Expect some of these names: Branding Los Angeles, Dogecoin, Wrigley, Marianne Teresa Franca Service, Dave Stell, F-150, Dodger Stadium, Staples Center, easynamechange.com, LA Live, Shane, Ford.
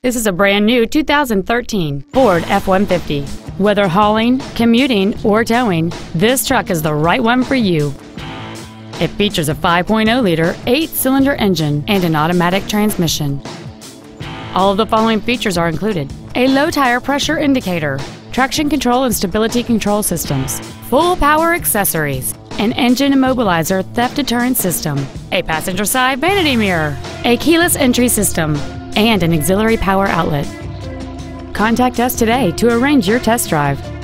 This is a brand new 2013 Ford F-150. Whether hauling, commuting, or towing, this truck is the right one for you. It features a 5.0-liter 8-cylinder engine and an automatic transmission. All of the following features are included: a low tire pressure indicator, traction control and stability control systems, full power accessories, an engine immobilizer theft deterrent system, a passenger side vanity mirror, a keyless entry system, and an auxiliary power outlet. Contact us today to arrange your test drive.